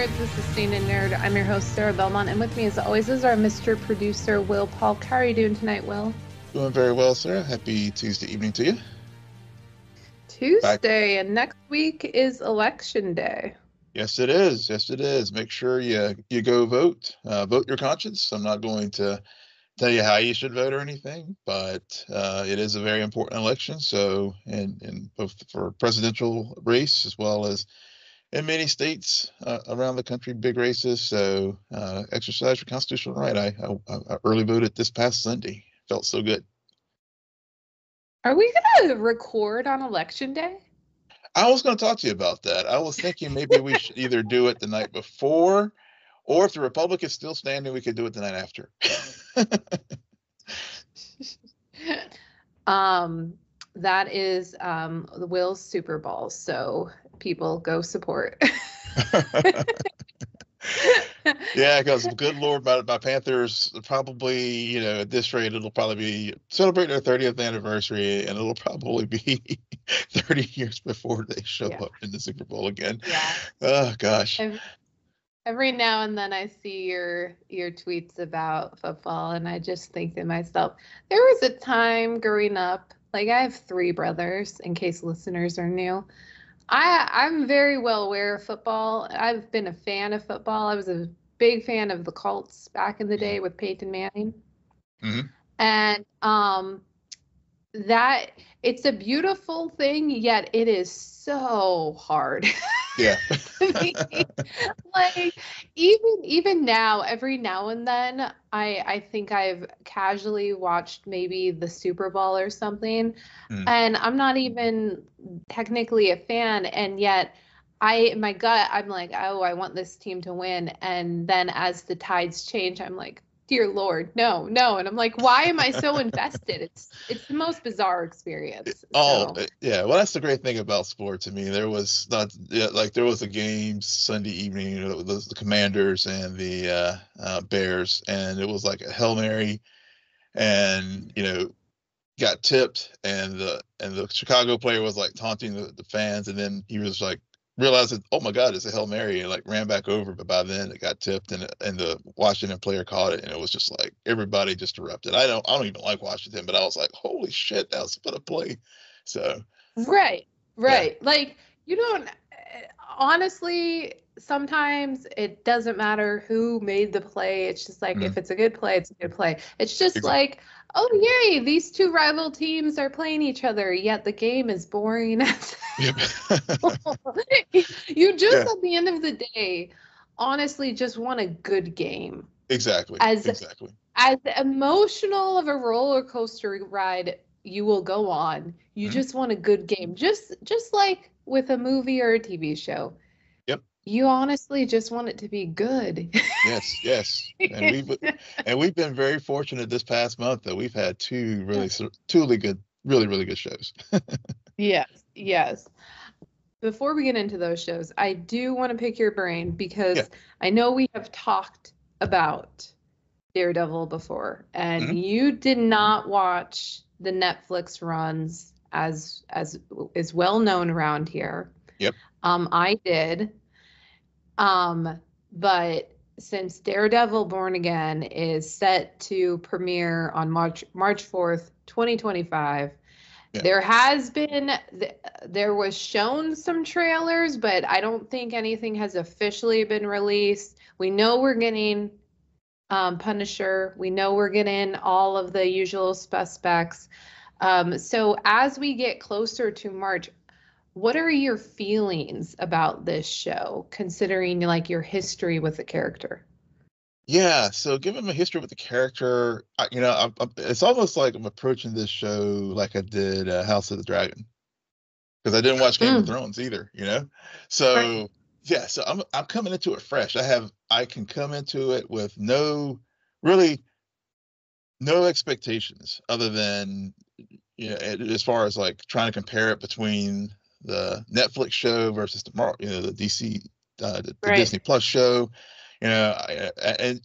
Nerds. This is Scene N Nerd. I'm your host, Sarah Belmont, and with me as always is our Mr. Producer, Will Paul. How are you doing tonight, Will? Doing very well, Sarah. Happy Tuesday evening to you. Tuesday, and next week is Election Day. Yes, it is. Yes, it is. Make sure you go vote. Vote your conscience. I'm not going to tell you how you should vote or anything, but it is a very important election. So, and both for presidential race as well as in many states around the country, big races. So, exercise your constitutional right. I early voted this past Sunday. Felt so good. Are we gonna record on Election Day? I was gonna talk to you about that. I was thinking maybe we should either do it the night before, or if the Republic is still standing, we could do it the night after. That is the Will's Super Bowl, so people go support. Yeah, because good Lord, my Panthers probably, at this rate, it'll probably be celebrating their 30th anniversary, and it'll probably be 30 years before they show up in the Super Bowl again. Yeah. Oh gosh. Every now and then I see your tweets about football, and I just think to myself, there was a time growing up, like I have three brothers, in case listeners are new. I'm very well aware of football. I've been a fan of football. I was a big fan of the Colts back in the day with Peyton Manning. Mm-hmm. And that it's a beautiful thing, yet it is so hard. Yeah. Like even now, every now and then, I think I've casually watched maybe the Super Bowl or something, and I'm not even technically a fan, and yet in my gut, I'm like, oh, I want this team to win, and then as the tides change, I'm like, dear Lord, no, and I'm like, why am I so invested? It's the most bizarre experience. Oh, so. Yeah. Well, that's the great thing about sports. I mean, there was a game Sunday evening, the Commanders and the Bears, and it was like a Hail Mary, and got tipped, and the Chicago player was like taunting the fans, and then he was like, realized that, oh my God, it's a Hail Mary, and like ran back over, but by then it got tipped, and the Washington player caught it, and it was just like everybody just erupted. I don't even like Washington, but I was like, holy shit, that was a play. So right, yeah. Like you don't, honestly, sometimes it doesn't matter who made the play. It's just like, if it's a good play, it's a good play. It's just exactly. Like, oh yay, these two rival teams are playing each other, yet the game is boring. Yep. You just at the end of the day, honestly, just want a good game. Exactly. As emotional of a roller coaster ride you will go on, you just want a good game. Just like with a movie or a TV show. You honestly just want it to be good. Yes. And we've been very fortunate this past month that we've had two really good shows. Yes. Before we get into those shows, I do want to pick your brain because I know we have talked about Daredevil before, and you did not watch the Netflix runs as is well known around here. Yep. I did. But since Daredevil Born Again is set to premiere on March 4th, 2025, there was shown some trailers, but I don't think anything has officially been released. We know we're getting Punisher. We know we're getting all of the usual suspects. So as we get closer to March, what are your feelings about this show, considering like your history with the character? Yeah, so given my history with the character, I it's almost like I'm approaching this show like I did House of the Dragon, because I didn't watch Game of Thrones either, So right. Yeah, so I'm coming into it fresh. I can come into it with no expectations other than as far as like trying to compare it between the Netflix show versus the DC, the Disney Plus show, everything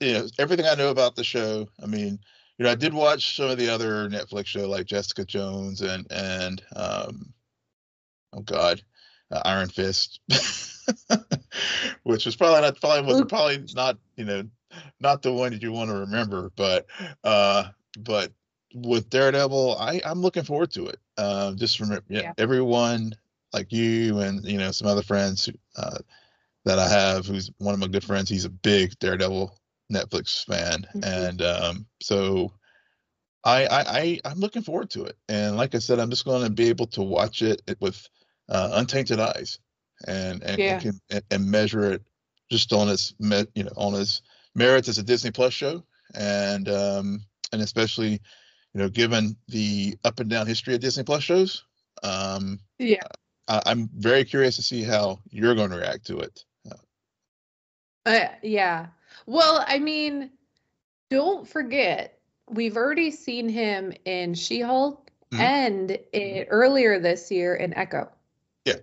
I know about the show. I mean, I did watch some of the other Netflix show like Jessica Jones and Iron Fist. which was probably not, you know, not the one that you want to remember, but with Daredevil, I'm looking forward to it. Just remember, everyone like you and, you know, some other friends that I have, who's one of my good friends. He's a big Daredevil Netflix fan. Mm-hmm. And so I'm looking forward to it. And like I said, I'm just going to be able to watch it with untainted eyes and measure it just on its, you know, on its merits as a Disney Plus show. And especially, you know, given the up and down history of Disney Plus shows, I'm very curious to see how you're going to react to it. Well, I mean, don't forget, we've already seen him in She-Hulk and earlier this year in Echo. Yeah.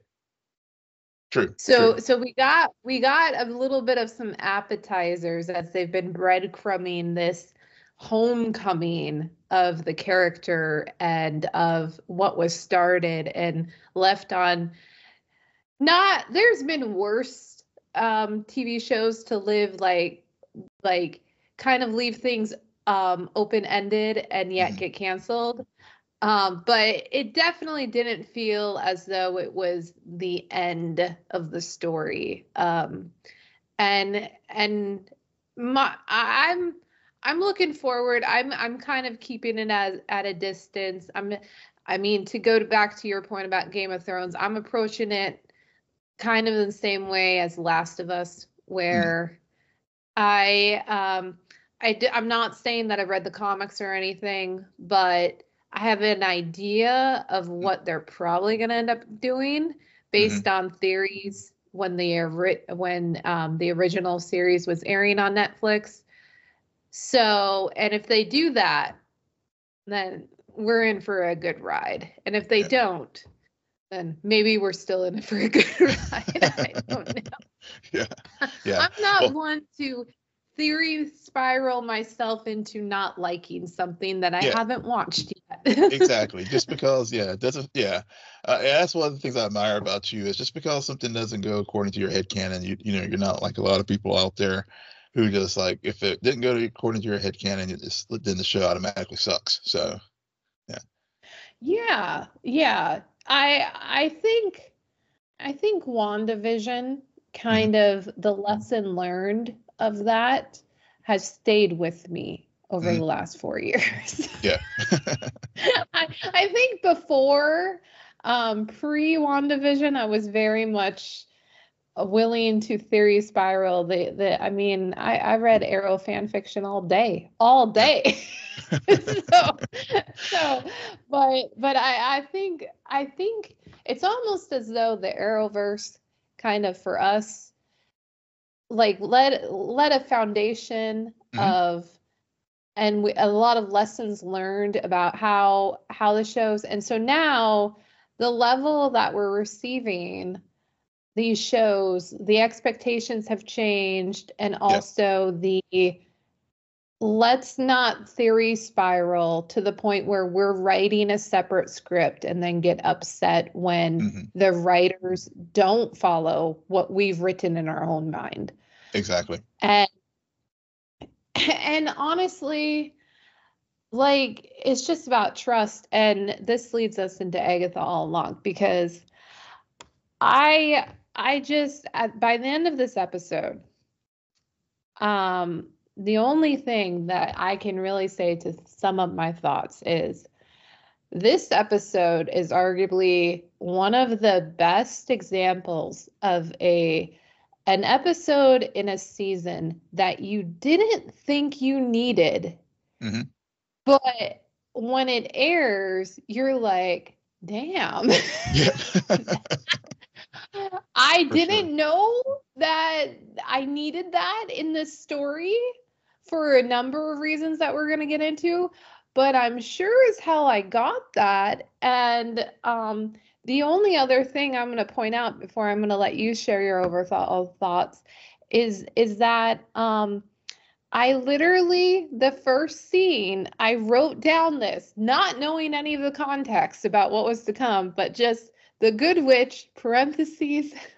True. So we got a little bit of some appetizers as they've been breadcrumbing this homecoming of the character and of what was started and left on. Not, there's been worse TV shows to live, like kind of leave things open-ended and yet get canceled. But it definitely didn't feel as though it was the end of the story. I'm looking forward. I'm kind of keeping it at a distance. I mean, to go back to your point about Game of Thrones, I'm approaching it kind of the same way as Last of Us, where I'm not saying that I've read the comics or anything, but I have an idea of what they're probably going to end up doing based on theories when the original series was airing on Netflix. So, and if they do that, then we're in for a good ride. And if they don't, then maybe we're still in it for a good ride. I don't know. Yeah. I'm not one to theory spiral myself into not liking something that I haven't watched yet. Exactly. Just because, it doesn't. That's one of the things I admire about you, is just because something doesn't go according to your headcanon, you know, you're not like a lot of people out there who just like, if it didn't go according to your headcanon, then the show automatically sucks. So, yeah. Yeah. I think WandaVision, kind of the lesson learned of that, has stayed with me over the last 4 years. Yeah. I think before, pre-WandaVision, I was very much willing to theory spiral. I read Arrow fan fiction all day. but I think it's almost as though the Arrowverse kind of, for us, like led a foundation of, and a lot of lessons learned about how the shows. And so now the level that we're receiving these shows, the expectations have changed, and also the let's not theory spiral to the point where we're writing a separate script and then get upset when the writers don't follow what we've written in our own mind. Exactly. And honestly, like, it's just about trust. And this leads us into Agatha All Along, because I just, by the end of this episode, the only thing that I can really say to sum up my thoughts is this episode is arguably one of the best examples of an episode in a season that you didn't think you needed, but when it airs, you're like, damn. I didn't know that I needed that in this story for a number of reasons that we're going to get into, but I'm sure as hell I got that. And the only other thing I'm going to point out before I'm going to let you share your thoughts is that I literally, the first scene, I wrote down this, not knowing any of the context about what was to come, but just the Good Witch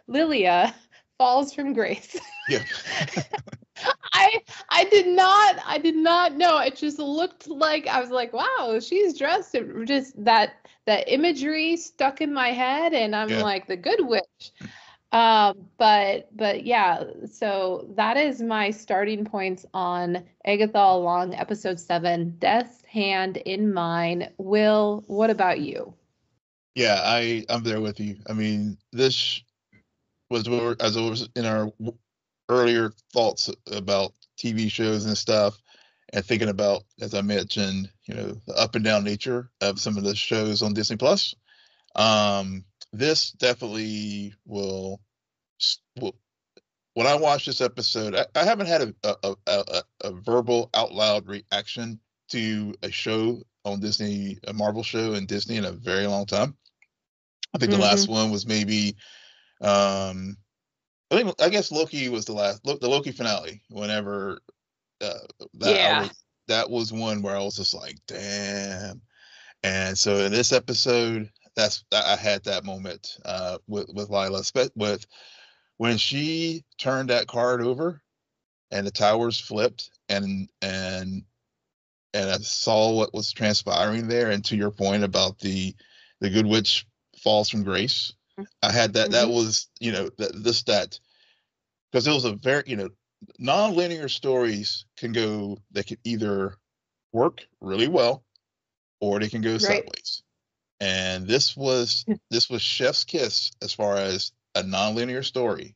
(Lilia) falls from grace. Yeah. I did not know. It just looked like, I was like, wow, she's dressed. It just that imagery stuck in my head, and I'm like the good witch. But yeah, so that is my starting points on Agatha All Along, episode 7, Death's Hand in Mine. Will, what about you? Yeah, I'm there with you. I mean, this was as it was in our earlier thoughts about TV shows and stuff, and thinking about, as I mentioned, you know, the up and down nature of some of the shows on Disney Plus. This definitely will. When I watch this episode, I haven't had a verbal out loud reaction to a show on Disney, a Marvel show in Disney, in a very long time. I think the last one was maybe, I guess Loki was the Loki finale. Whenever that was one where I was just like, damn. And so in this episode, I had that moment with Lila, with when she turned that card over and the towers flipped, and I saw what was transpiring there. And to your point about the good witch falls from grace, I had that. That was, you know, because it was a very, you know, non-linear stories they could either work really well or they can go sideways. And this was chef's kiss as far as a non-linear story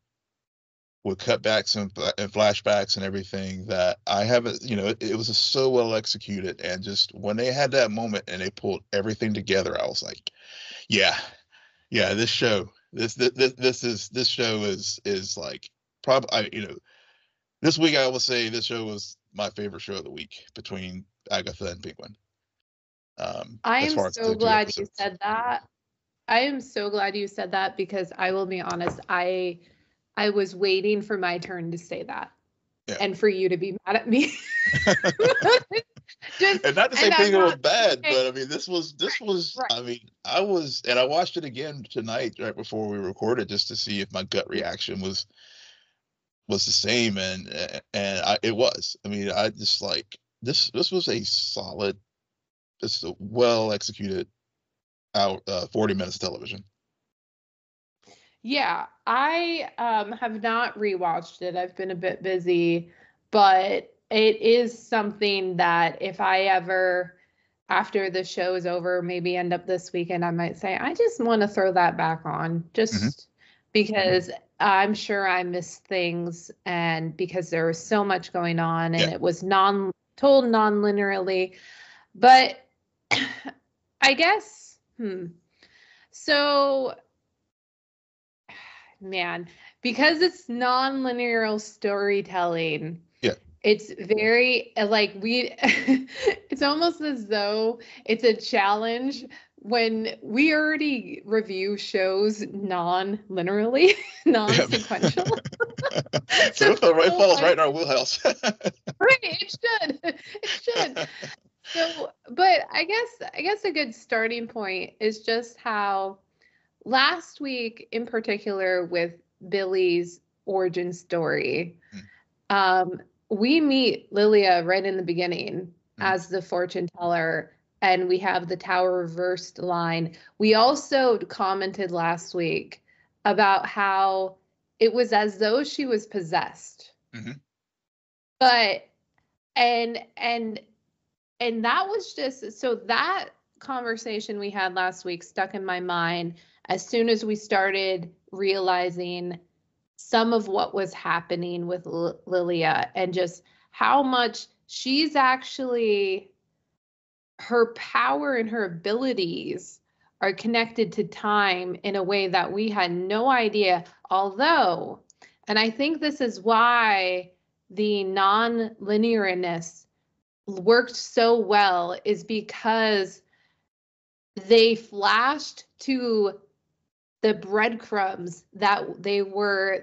with cutbacks and flashbacks and everything that I haven't, you know, it was just so well executed. And just when they had that moment and they pulled everything together, I was like, yeah, this show is like probably, you know, this week I will say this show was my favorite show of the week between Agatha and Penguin. I am so glad you said that. I am so glad you said that, because I will be honest, I was waiting for my turn to say that, and for you to be mad at me. And not to say Penguin was bad, but I mean, this was. Right. I mean, I watched it again tonight right before we recorded just to see if my gut reaction was the same, and it was. I mean, I just like this was a solid. It's a well-executed 40 minutes of television. Yeah, I have not rewatched it. I've been a bit busy, but it is something that if I ever, after the show is over, maybe end up this weekend, I might say, I just want to throw that back on, just because I'm sure I missed things, and because there was so much going on, and it was told non-linearly. But I guess, so, man, because it's non-linear storytelling, it's very, like, it's almost as though it's a challenge when we already review shows non-linearly, non-sequential. So it falls right in our wheelhouse. Right, it should. So, but I guess a good starting point is just how last week in particular with Billy's origin story, we meet Lilia right in the beginning as the fortune teller, and we have the tower reversed line. We also commented last week about how it was as though she was possessed. But, and that was just, so that conversation we had last week stuck in my mind as soon as we started realizing some of what was happening with Lilia, and just how much she's actually, her power and her abilities are connected to time in a way that we had no idea. Although, and I think this is why the non-linearness worked so well, is because they flashed to the breadcrumbs that they were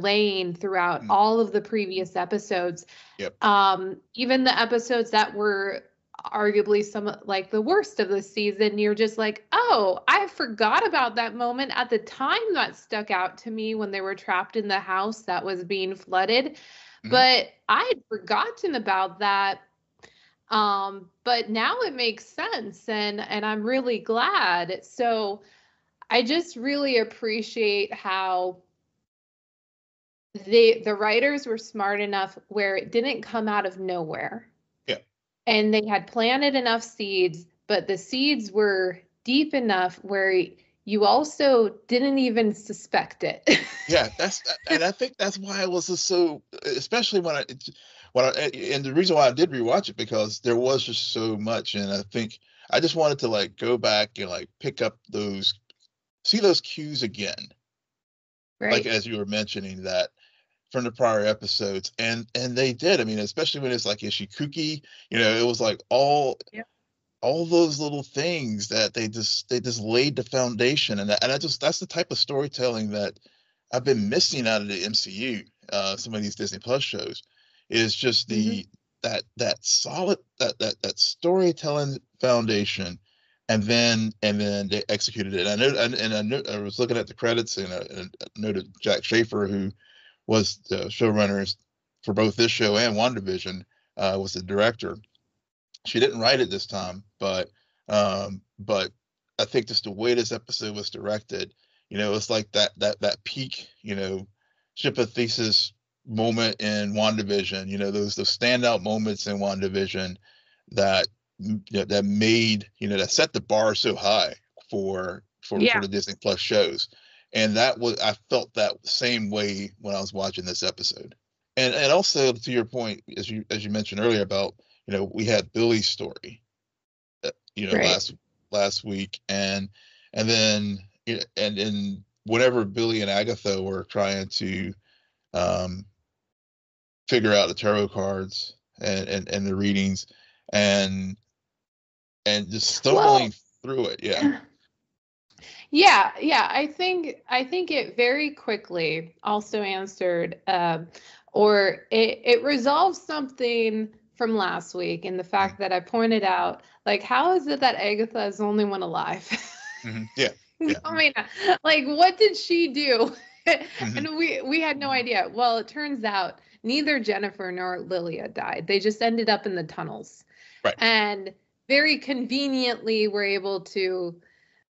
laying throughout all of the previous episodes. Even the episodes that were arguably some like the worst of the season, you're just like, oh, I forgot about that moment at the time that stuck out to me when they were trapped in the house that was being flooded. Mm-hmm. But I had forgotten about that. But now it makes sense, and I'm really glad. So I just really appreciate how the writers were smart enough where it didn't come out of nowhere. Yeah. And they had planted enough seeds, but the seeds were deep enough where you also didn't even suspect it. Yeah, that's, and I think that's why it was just so, especially when and the reason why I did rewatch it, because there was just so much, and I think I just wanted to like go back and like pick up those, see those cues again, right? Like as you were mentioning that from the prior episodes, and they did. I mean, especially when it's like, is she kooky? You know, it was like all those little things that they just laid the foundation, that's the type of storytelling that I've been missing out of the MCU, some of these Disney Plus shows. Is just the that solid storytelling foundation, and then they executed it. I know I was looking at the credits, and I noted Jack Schaefer, who was the showrunner for both this show and WandaVision, was the director. She didn't write it this time, but I think just the way this episode was directed, you know, it's like that peak, you know, ship of thesis moment in WandaVision, you know, those standout moments in WandaVision that, you know, that made, you know, that set the bar so high for the Disney Plus shows. And that was, I felt that same way when I was watching this episode. And also to your point, as you mentioned earlier about, you know, we had Billy's story, you know, right, last week. And then, you know, and whenever Billy and Agatha were trying to, figure out the tarot cards and the readings and just stumbling through it. Yeah. I think it very quickly also answered, or it resolves something from last week. And the fact that I pointed out, like, how is it that Agatha is the only one alive? Mm-hmm. Yeah. I mean, like, what did she do? Mm-hmm. And we had no idea. Well, it turns out neither Jennifer nor Lilia died. They just ended up in the tunnels. Right. And very conveniently were able to,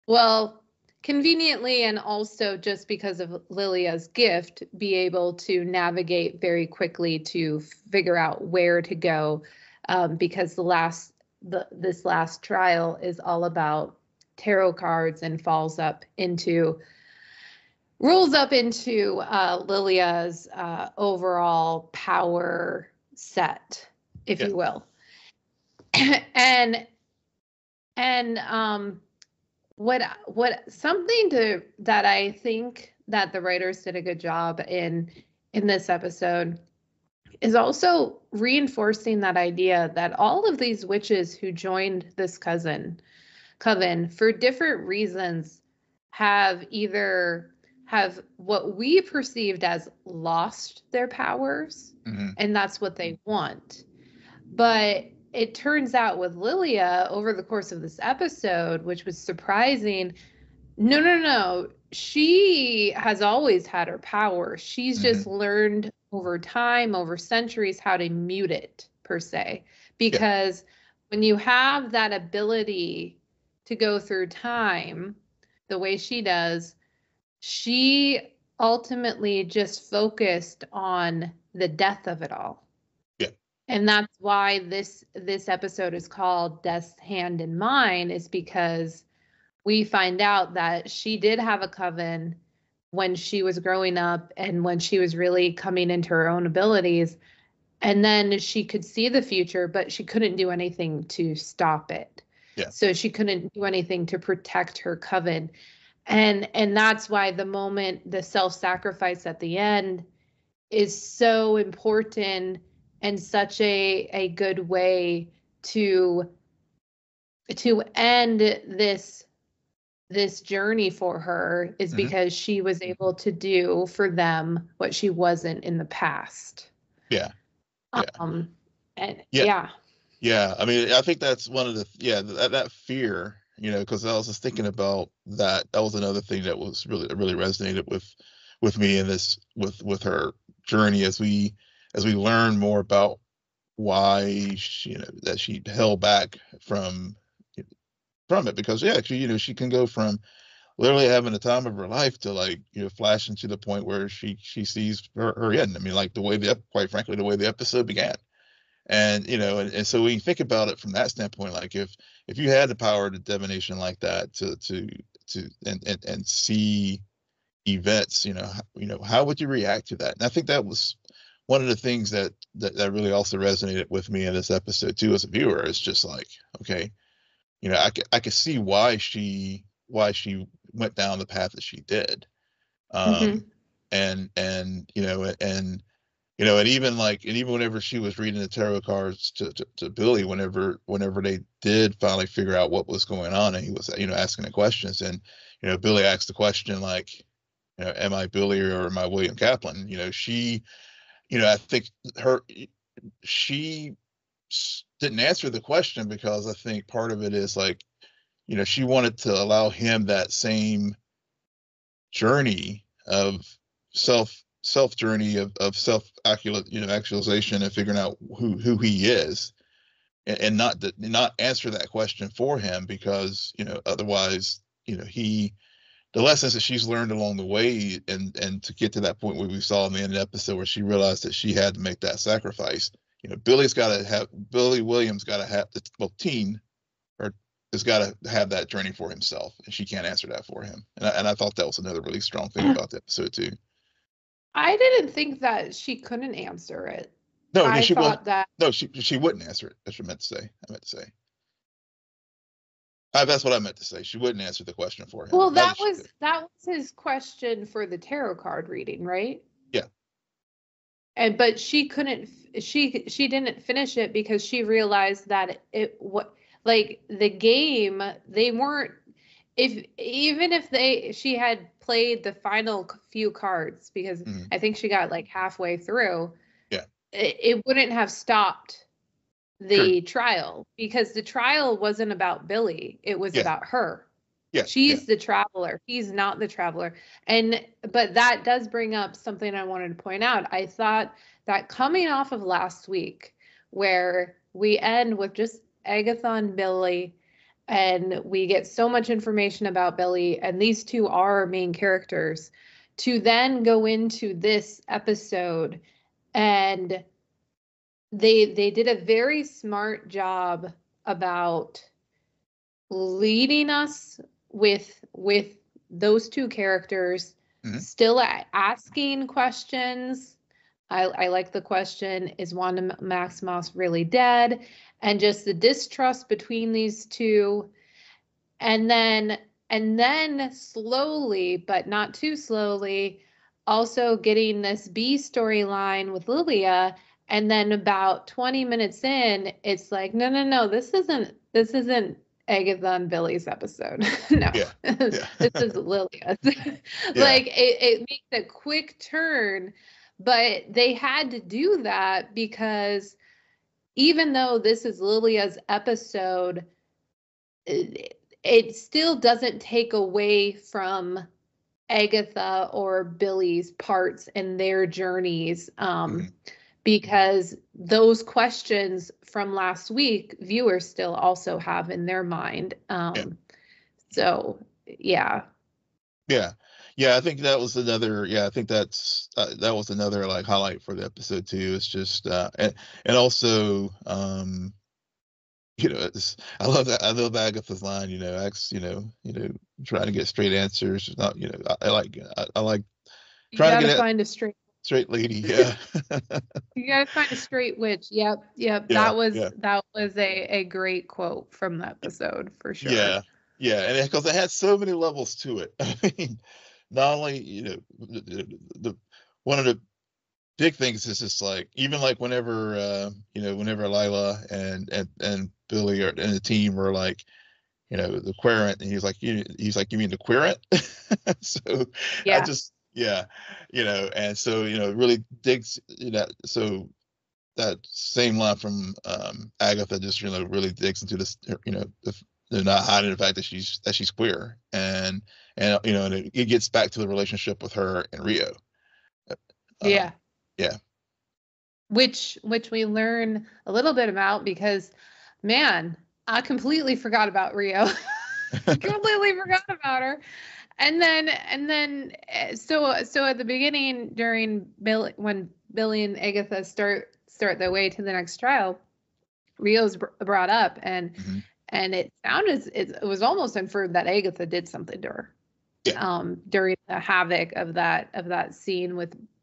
well, conveniently and also just because of Lilia's gift, be able to navigate very quickly to figure out where to go, because this last trial is all about tarot cards and rolls up into Lilia's overall power set, if you will. And what something to that I think that the writers did a good job in this episode is also reinforcing that idea that all of these witches who joined this coven for different reasons have what we perceived as lost their powers, mm-hmm. and that's what they want. But it turns out with Lilia, over the course of this episode, which was surprising, no, she has always had her power. She's mm-hmm. just learned over time, over centuries, how to mute it, per se. Because when you have that ability to go through time the way she does, she ultimately just focused on the death of it all. Yeah. And that's why this episode is called Death's Hand in Mine, is because we find out that she did have a coven when she was growing up and when she was really coming into her own abilities. And then she could see the future, but she couldn't do anything to stop it. Yeah. So she couldn't do anything to protect her coven. And that's why the self-sacrifice at the end is so important and such a good way to end this journey for her, is mm-hmm. because she was able to do for them what she wasn't in the past. Yeah. Yeah. And yeah. Yeah, I mean, I think that's one of the that fear, you know, because I was just thinking about that. That was another thing that was really resonated with me in this with her journey as we learn more about why she, you know, that she held back from it, because she can go from literally having the time of her life to flashing to the point where she sees her end. I mean, quite frankly, the way the episode began. And, you know, and so when you think about it from that standpoint, like if you had the power to divination like that to see events, you know, how would you react to that? And I think that was one of the things that really also resonated with me in this episode too, as a viewer. It's just like, okay, you know, I could see why she went down the path that she did. And even whenever she was reading the tarot cards to Billy, whenever they did finally figure out what was going on, and he was, you know, asking the questions, and, you know, Billy asked the question, like, you know, am I Billy or am I William Kaplan? You know, she, you know, I think she didn't answer the question because I think part of it is like, you know, she wanted to allow him that same journey of self actualization and figuring out who he is, and not answer that question for him, because, you know, otherwise, you know, the lessons that she's learned along the way and to get to that point where we saw in the end of the episode where she realized that she had to make that sacrifice. You know, Billy Williams has got to have that journey for himself, and she can't answer that for him. And I thought that was another really strong thing about the episode too. I didn't think that she couldn't answer it. No, she wouldn't answer it. That's what I meant to say. That's what I meant to say. She wouldn't answer the question for him. Well, that was his question for the tarot card reading, right? Yeah. But she couldn't. She didn't finish it because she realized that the game, they weren't. If she had played the final few cards, because I think she got halfway through, it wouldn't have stopped the trial, because the trial wasn't about Billy. It was about her. Yeah. She's the traveler. He's not the traveler. But that does bring up something I wanted to point out. I thought that coming off of last week, where we end with just Agatha and Billy, and we get so much information about Billy, and these two are our main characters, to then go into this episode, and they did a very smart job about leading us with those two characters still asking questions. I like the question, is Wanda Maximoff really dead? And just the distrust between these two. And then slowly, but not too slowly, also getting this B storyline with Lilia. And then about 20 minutes in, it's like, no, this isn't Agatha and Billy's episode. No, this is Lilia's. It makes a quick turn. But they had to do that because even though this is Lilia's episode, it still doesn't take away from Agatha or Billy's parts and their journeys, because those questions from last week, viewers still also have in their mind. Yeah. Yeah, I think that was another. Yeah, I think that was another highlight for the episode too. It's just and also, you know, I love that. I love Agatha's line. You know, trying to get straight answers. Not, you know, I like trying to find a straight lady. Yeah, you gotta find a straight witch. Yep. Yeah, that was a great quote from the episode for sure. Yeah, and because it had so many levels to it. I mean, not only, you know, the one of the big things is just whenever Lila and Billy and the team were the querent, and he's like, you mean the querent? I just, and so, you know, it really digs, you know, so that same line from Agatha just really digs into this. They're not hiding the fact that she's queer, and it gets back to the relationship with her and Rio. Yeah. Which we learn a little bit about because, man, I completely forgot about Rio. Completely forgot about her. And then so at the beginning during Billy, when Billy and Agatha start their way to the next trial, Rio's brought up, and mm-hmm. and it sounded, it was almost inferred that Agatha did something to her. Yeah. During the havoc of that scene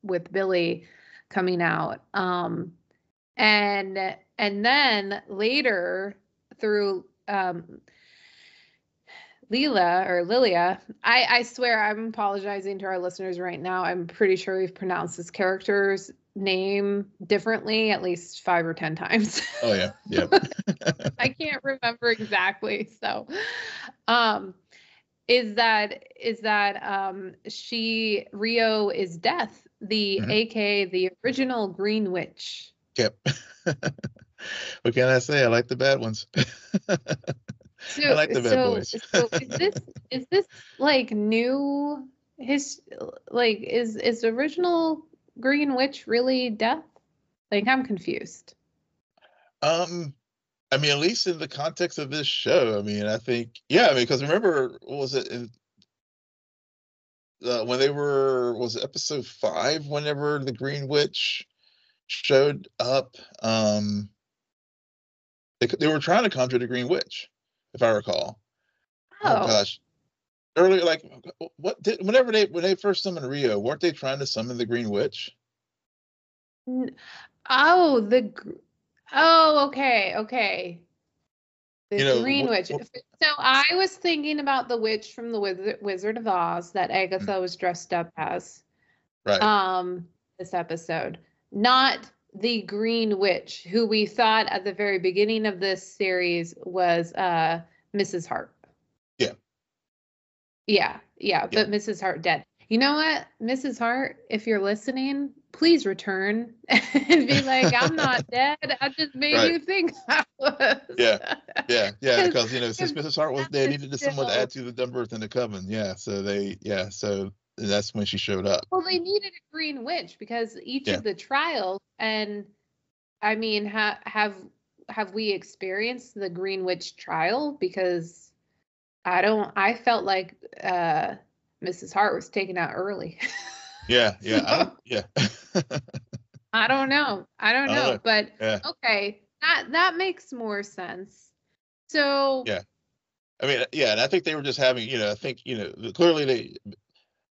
with Billy coming out. And then later through Lilia, I swear I'm apologizing to our listeners right now. I'm pretty sure we've pronounced this character's name differently at least 5 or 10 times. Oh yeah. I can't remember exactly. So, Rio is Death, the mm-hmm. aka the original Green Witch. Yep. What can I say? I like the bad ones. I like the bad boys. So is this like new? Is original Green Witch really Death? Like, I'm confused. I mean, at least in the context of this show, because remember, what was it in, when they were, was it episode 5? Whenever the Green Witch showed up, they were trying to conjure the Green Witch, if I recall. Oh gosh. Earlier, like, when they first summoned Rio, weren't they trying to summon the Green Witch? Okay. The Green Witch. So I was thinking about the witch from the Wizard of Oz that Agatha mm-hmm. was dressed up as. Right. This episode, not the Green Witch, who we thought at the very beginning of this series was Mrs. Hart. Yeah, but Mrs. Hart dead. You know what, Mrs. Hart, if you're listening, please return and be like, I'm not dead. I just made you think I was. Yeah. Because since Mrs. Hart was dead, they needed someone to add to the numbers in the coven. Yeah, so so that's when she showed up. Well, they needed a Green Witch because each of the trials, and I mean, have we experienced the Green Witch trial? Because I felt like Mrs. Hart was taken out early. I don't know. But okay, that makes more sense. So and I think they were just having, clearly they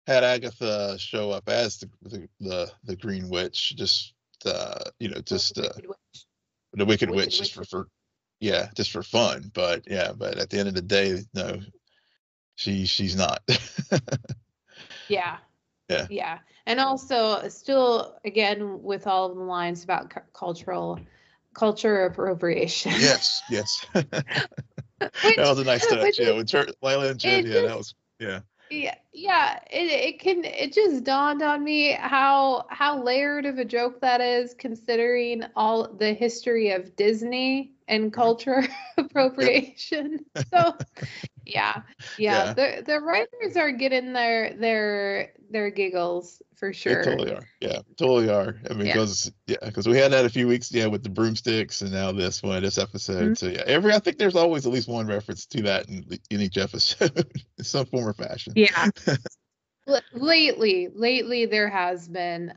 had Agatha show up as the Green Witch, the Wicked Witch, just for fun. But at the end of the day, no, she's not. Yeah. And also, still, again, with all of the lines about culture appropriation. Yes. That was a nice touch. Yeah, with Lila and Jim. Yeah, it just dawned on me how layered of a joke that is, considering all the history of Disney and culture appropriation. So, the writers are getting their giggles for sure. They totally are. Yeah, totally are. I mean, because we had that a few weeks with the broomsticks, and now this episode. Mm-hmm. So I think there's always at least one reference to that in each episode, in some form or fashion. Yeah. Lately there has been,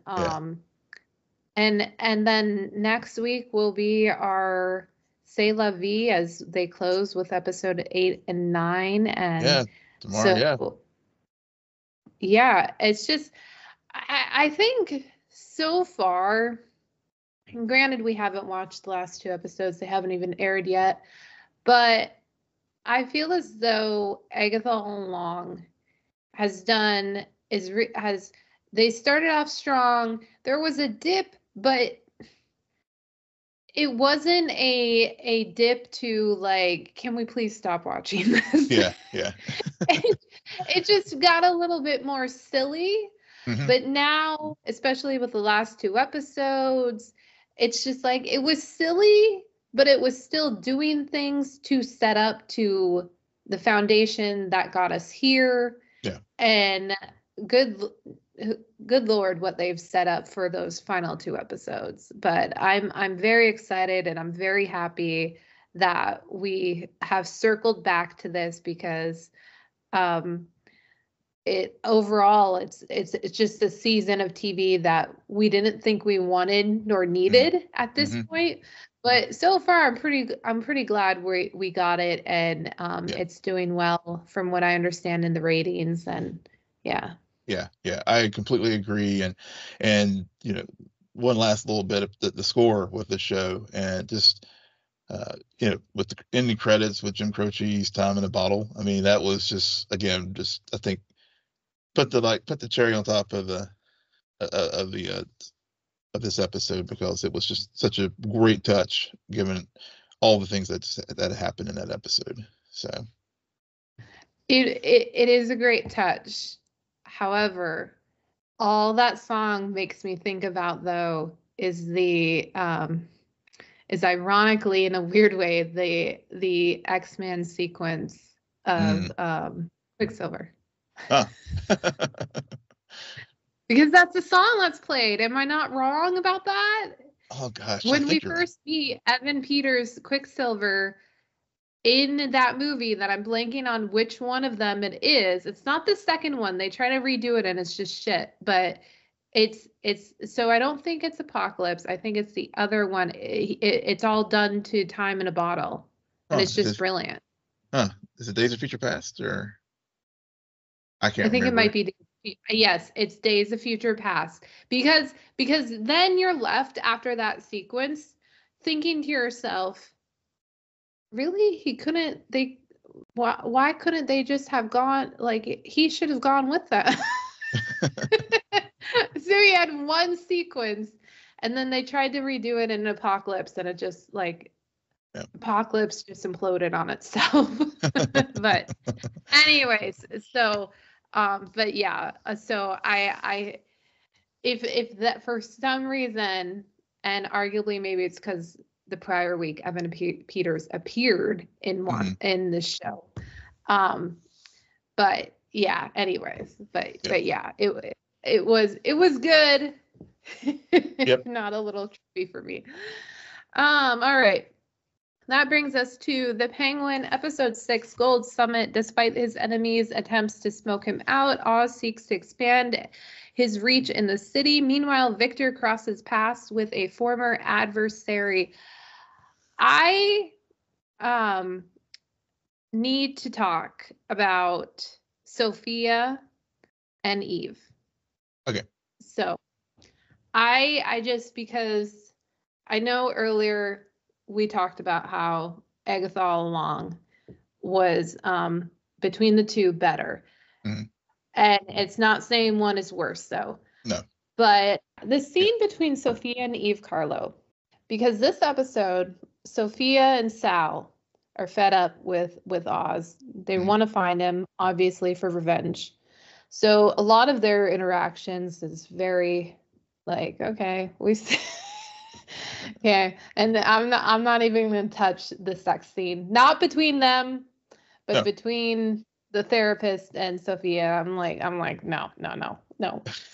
and then next week will be our C'est la Vie as they close with episode 8 and 9, and tomorrow. It's just, I think so far, and granted we haven't watched the last 2 episodes, they haven't even aired yet, but I feel as though Agatha All Along they started off strong. There was a dip, but it wasn't a dip to like, can we please stop watching this? Yeah. it just got a little bit more silly. Mm-hmm. But now, especially with the last 2 episodes, It's just like, it was silly, but it was still doing things to set up to the foundation that got us here. Yeah. And good Lord, what they've set up for those final two episodes. But I'm very excited, and I'm very happy that we have circled back to this, because it's just a season of TV that we didn't think we wanted nor needed at this point. But so far, I'm pretty glad we got it, and it's doing well from what I understand in the ratings, and yeah, I completely agree. And you know, one last little bit of the score with the show, and just you know, with the ending credits with Jim Croce's "Time in a Bottle." I mean, that was just, again, just, I think, put the cherry on top of this episode, because it was just such a great touch given all the things that happened in that episode. So it is a great touch. However, all that song makes me think about, though, is the is ironically, in a weird way, the X-Men sequence of Quicksilver. Oh. Because that's the song that's played. Am I not wrong about that? Oh, gosh. When we first see Evan Peters' Quicksilver in that movie, that I'm blanking on which one of them it is. It's not the second one. They try to redo it, and it's just shit. But it's so I don't think it's Apocalypse. I think it's the other one. It's all done to Time in a Bottle. And it's just brilliant. Huh. Is it Days of Future Past? Or I can't remember. I think it might be. Yes, it's Days of Future Past, because then you're left after that sequence thinking to yourself, really, why couldn't they just have gone, like, he should have gone with them. So he had one sequence, and then they tried to redo it in Apocalypse, and it just, like, Apocalypse just imploded on itself. But anyways, so but yeah, so I if that, for some reason, and arguably maybe it's because the prior week Evan Peters appeared in one in the show, but yeah, anyways, but yeah, it was good. Yep. Not a little trippy for me. All right. That brings us to The Penguin, Episode 6, Gold Summit. Despite his enemies' attempts to smoke him out, Oz seeks to expand his reach in the city. Meanwhile, Victor crosses paths with a former adversary. I need to talk about Sophia and Eve. Okay. So, I just, because I know earlier we talked about how Agatha All Along was between the two better. And it's not saying one is worse, though. No. But the scene between Sophia and Eve Carlo, because this episode, Sophia and Sal are fed up with Oz. They want to find him, obviously, for revenge. So a lot of their interactions is very like, okay, yeah, and I'm not even going to touch the sex scene. Not between them, but between the therapist and Sophia. I'm like, no.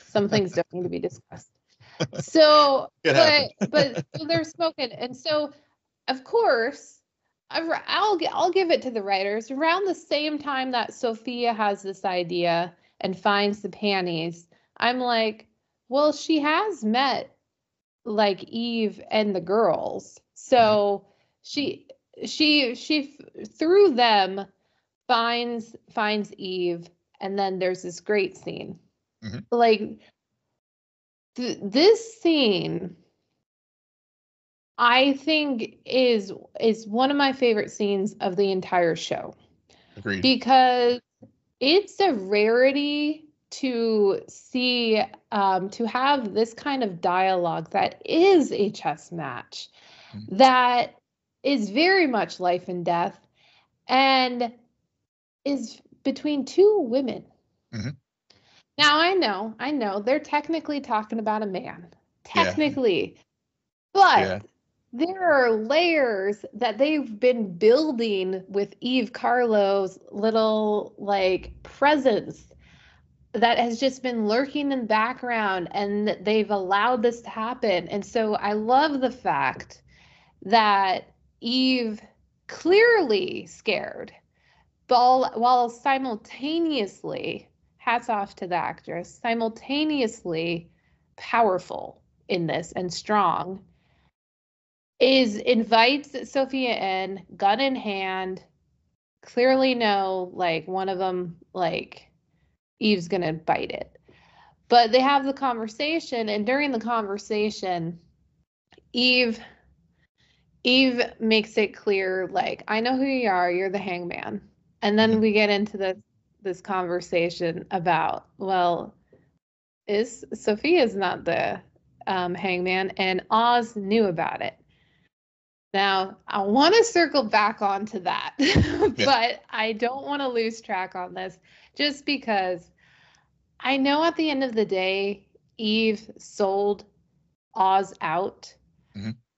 Some things don't need to be discussed. So, but so they're smoking, and so of course, I'll give it to the writers. Around the same time that Sophia has this idea and finds the panties, I'm like, well, she has met, like, Eve and the girls, so she through them finds Eve, and then there's this great scene. Like this scene, I think is one of my favorite scenes of the entire show. Agreed. Because it's a rarity to see, to have this kind of dialogue that is a chess match, that is very much life and death, and is between two women. Now I know they're technically talking about a man, technically, But there are layers that they've been building with Eve Carlo's little like presence that has just been lurking in the background, and they've allowed this to happen. And so I love the fact that Eve clearly scared, but while simultaneously, hats off to the actress, simultaneously powerful in this and strong, is invites Sophia in, gun in hand, clearly know like one of them, like Eve's going to bite it. But they have the conversation, and during the conversation, Eve makes it clear, like, I know who you are. You're the hangman. And then we get into this conversation about, well, Sophia's not the hangman, and Oz knew about it. Now, I want to circle back onto that, but I don't want to lose track on this, just because I know at the end of the day, Eve sold Oz out,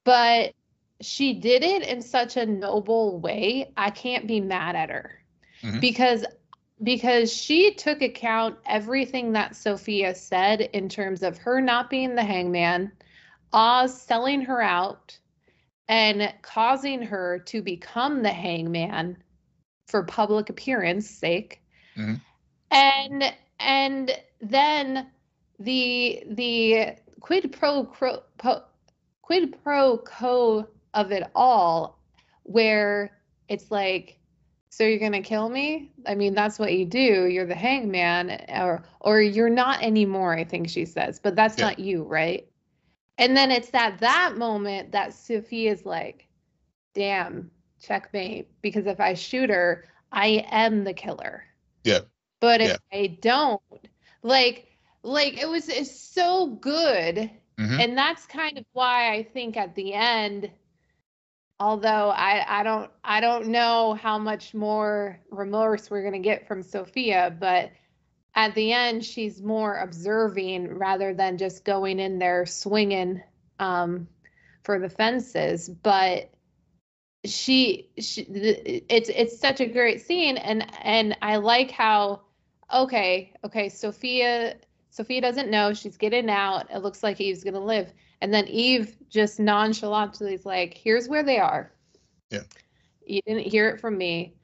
but she did it in such a noble way. I can't be mad at her because she took account everything that Sophia said in terms of her not being the hangman, Oz selling her out and causing her to become the hangman for public appearance sake. And then the quid pro quo of it all, where it's like, so you're going to kill me? I mean, that's what you do. You're the hangman, or you're not anymore, I think she says, but that's not you, right? And then it's at that moment that Sophia's like, damn, checkmate, because if I shoot her, I am the killer. Yeah. But if I don't, like it's so good. And that's kind of why I think at the end, although I don't know how much more remorse we're going to get from Sophia, but at the end, she's more observing rather than just going in there swinging for the fences. But it's such a great scene, and I like how Sophia doesn't know, she's getting out. It looks like Eve's gonna live, and then Eve just nonchalantly is like, "Here's where they are. Yeah, you didn't hear it from me.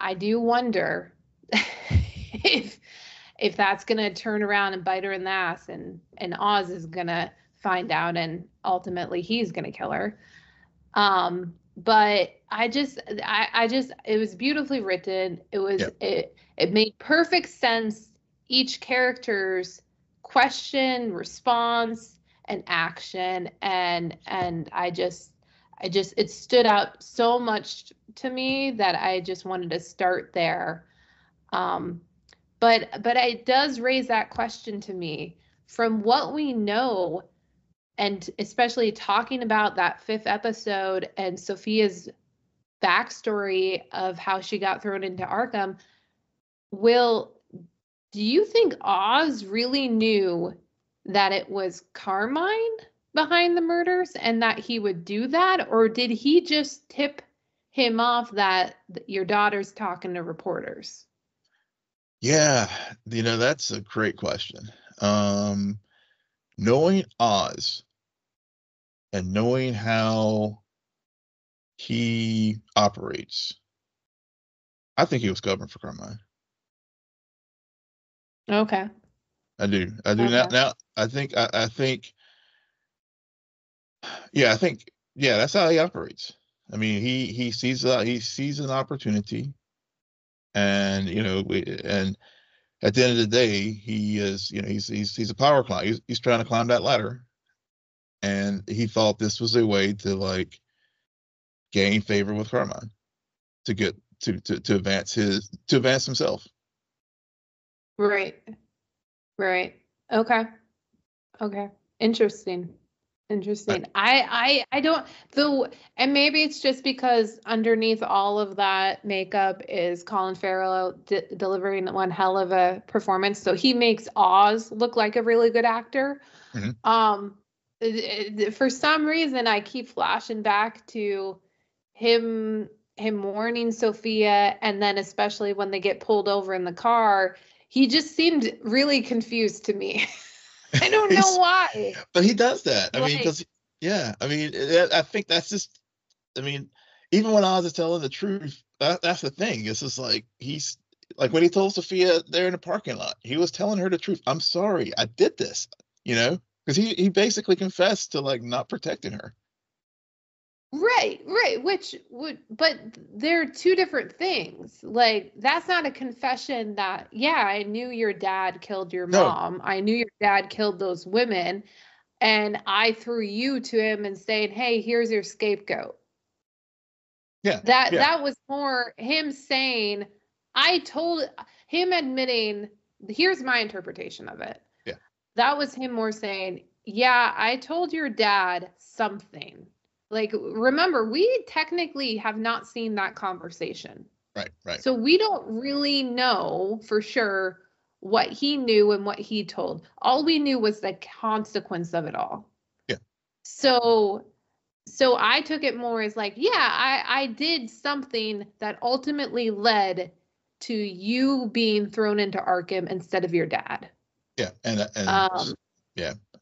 I do wonder if that's going to turn around and bite her in the ass, and Oz is going to find out, and ultimately he's going to kill her." But I just, it was beautifully written. It was, it made perfect sense. Each character's question, response, and action. And I just, it stood out so much to me that I just wanted to start there. But it does raise that question to me. From what we know, and especially talking about that fifth episode and Sophia's backstory of how she got thrown into Arkham, do you think Oz really knew that it was Carmine behind the murders and that he would do that? Or did he just tip him off that your daughter's talking to reporters? Yeah, that's a great question. Knowing Oz and knowing how he operates, I think he was covering for Carmine. Okay. I do. Okay. Now I think that's how he operates. I mean, he sees an opportunity. And and at the end of the day, he is, he's a power climber. He's trying to climb that ladder, and he thought this was a way to like gain favor with Carmine, to get to advance himself. Right. Okay. Interesting. I don't, though, and maybe it's just because underneath all of that makeup is Colin Farrell delivering one hell of a performance, so he makes Oz look like a really good actor. for some reason, I keep flashing back to him warning Sophia, and then especially when they get pulled over in the car, he just seemed really confused to me. I don't know why. But he does that. I mean, because, yeah, I mean, I think that's just, I mean, even when Oz is telling the truth, that's the thing. It's just like, he's, like when he told Sophia they're in the parking lot, he was telling her the truth. I'm sorry, I did this, you know? Because he basically confessed to, like, not protecting her. Right, but they're two different things. Like, that's not a confession that, yeah, I knew your dad killed your mom. I knew your dad killed those women. And I threw you to him and saying, hey, here's your scapegoat. Yeah. That was more him saying, I told him, admitting, here's my interpretation of it. Yeah. That was him more saying, yeah, I told your dad something. Like, remember, we technically have not seen that conversation. Right. So we don't really know for sure what he knew and what he told. All we knew was the consequence of it all. Yeah. So I took it more as like, yeah, I did something that ultimately led to you being thrown into Arkham instead of your dad. Yeah. And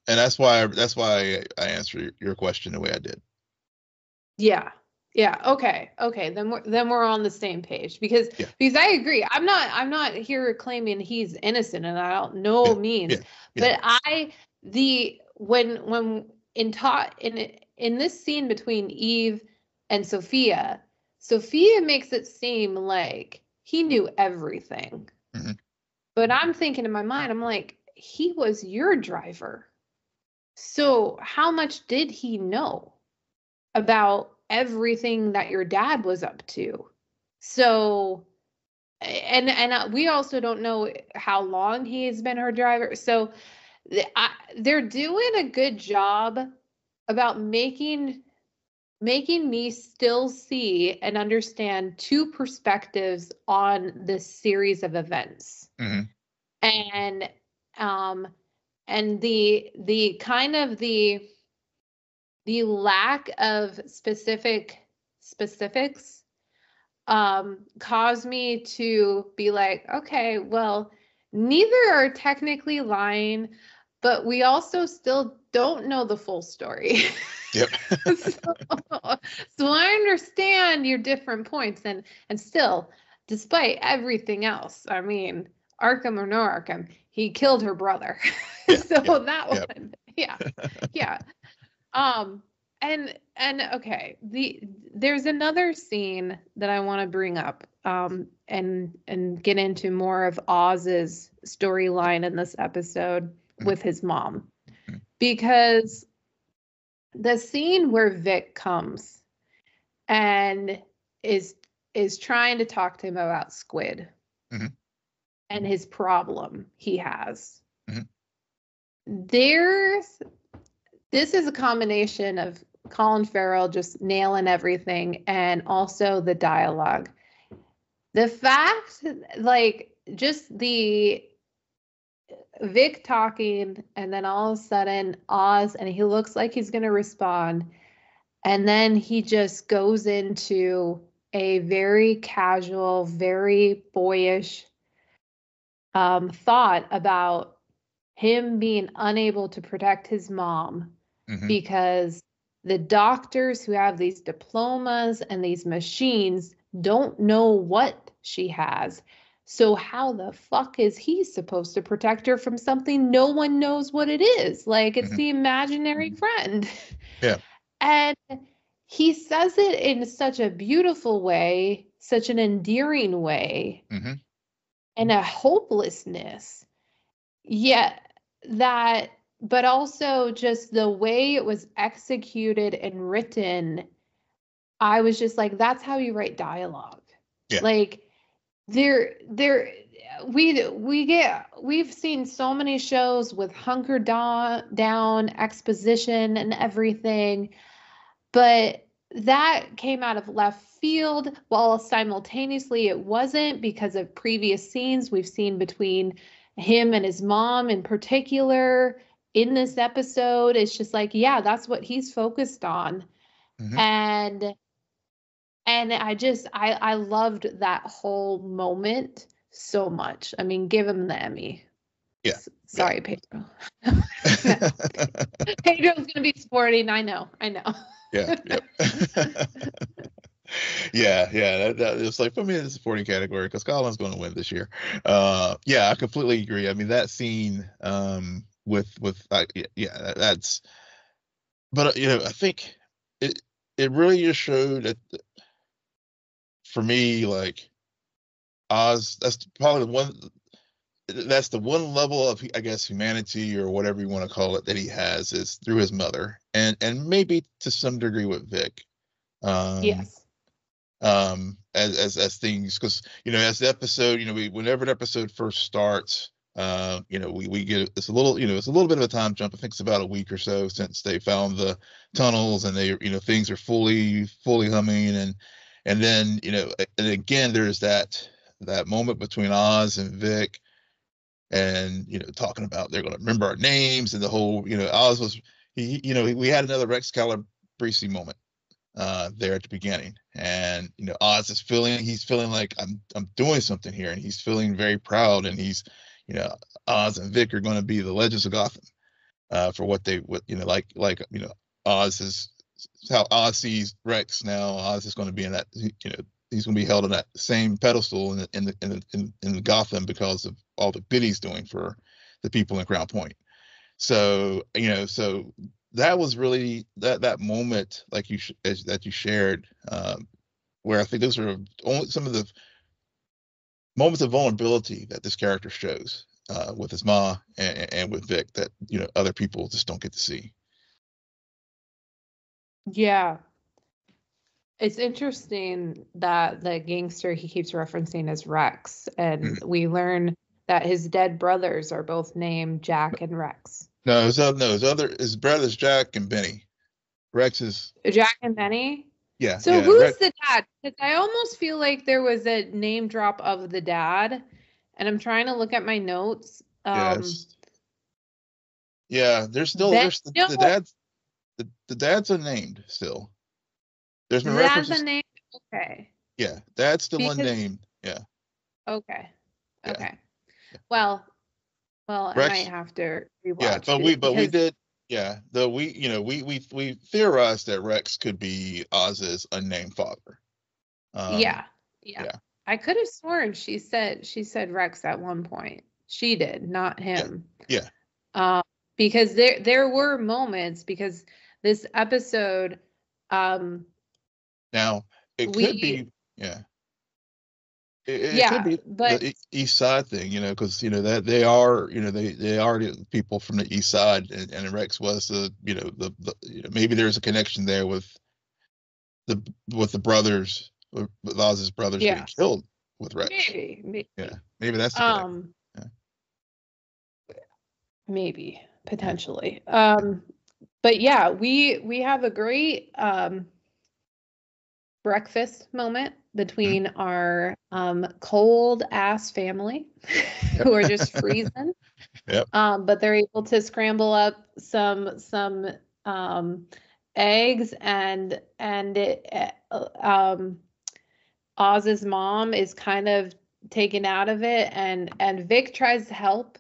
that's why I answered your question the way I did. Yeah. Okay. Then we're on the same page because I agree. I'm not here claiming he's innocent, and I don't know means. Yeah. But when in this scene between Eve and Sophia makes it seem like he knew everything. Mm-hmm. But I'm thinking in my mind, I'm like, he was your driver. So how much did he know about everything that your dad was up to? So, and we also don't know how long he's been her driver. So they're doing a good job about making me still see and understand two perspectives on this series of events. Mm-hmm. And the kind of the lack of specifics caused me to be like, okay, well, neither are technically lying, but we also still don't know the full story. Yep. so I understand your different points, and still, despite everything else, I mean, Arkham or no Arkham, he killed her brother. Yeah. There's another scene that I want to bring up, and get into more of Oz's storyline in this episode with his mom, because the scene where Vic comes and is trying to talk to him about Squid and his problem he has, this is a combination of Colin Farrell just nailing everything and also the dialogue. The fact, like, just the Vic talking, and then all of a sudden Oz, and he looks like he's going to respond, and then he just goes into a very casual, very boyish thought about him being unable to protect his mom. Mm-hmm. Because the doctors who have these diplomas and these machines don't know what she has. So how the fuck is he supposed to protect her from something no one knows what it is? Like, it's the imaginary friend. Yeah. And he says it in such a beautiful way, such an endearing way, and a hopelessness. Yeah, that, but also just the way it was executed and written, I was just like, that's how you write dialogue. Yeah. Like, we've seen so many shows with hunker down exposition and everything, but that came out of left field, while simultaneously it wasn't, because of previous scenes we've seen between him and his mom in particular, in this episode, it's just like, yeah, that's what he's focused on. Mm-hmm. And I just, I loved that whole moment so much. I mean, give him the Emmy. Yeah. Sorry, Pedro. Pedro's going to be sporting. I know. Yeah. Yeah. That it's like, for me, it's a supporting category because Colin's going to win this year. Yeah, I completely agree. I mean, that scene but you know, I think it really just showed that for me, like Oz, that's probably the one level of, I guess, humanity or whatever you want to call it that he has is through his mother and maybe to some degree with Vic. Yes. As things, because you know, as the episode, you know, whenever the episode first starts, you know, we get it's a little bit of a time jump. I think it's about a week or so since they found the tunnels and they, you know, things are fully humming and then, you know, and again there's that moment between Oz and Vic and, you know, talking about they're going to remember our names and the whole, you know, Oz was we had another Excalibur Breezy moment there at the beginning, and you know, Oz is feeling like I'm doing something here, and he's feeling very proud, and he's, you know, Oz and Vic are going to be the legends of Gotham for what they would, you know, like you know, Oz is how Oz sees Rex now. Oz is going to be in that, you know, he's going to be held on that same pedestal in Gotham because of all the good he's doing for the people in Crown Point. So you know, so that was really that moment, like that you shared, where I think those are only some of the moments of vulnerability that this character shows with his ma and with Vic that, you know, other people just don't get to see. Yeah, it's interesting that the gangster he keeps referencing is Rex, and we learn that his dead brothers are both named Jack and Rex. No, his brother's Jack and Benny. Rex is Jack and Benny. Yeah. So yeah, who's the dad? Because I almost feel like there was a name drop of the dad, and I'm trying to look at my notes. Yeah, there's still the dad's. The dad's unnamed still. There's been references. Dad's unnamed. Okay. Yeah, dad's still unnamed. Yeah. Okay. Yeah. Okay. Yeah. Well, Rex, I might have to rewatch. Yeah, we theorized that Rex could be Oz's unnamed father. Yeah. I could have sworn she said Rex at one point. She did, not him. Yeah. Because there were moments, because this episode. Now it could be. Yeah. It could be but the East Side thing, you know, because, you know, that they are, you know, they are people from the East Side, and Rex was the maybe there's a connection there with the brothers, with Oz's brothers being killed with Rex. Maybe. Yeah, maybe that's the connection. Yeah. Maybe potentially. But yeah, we have a great breakfast moment between our cold ass family who are just freezing. Yep. But they're able to scramble up some eggs and Oz's mom is kind of taken out of it, and Vic tries to help,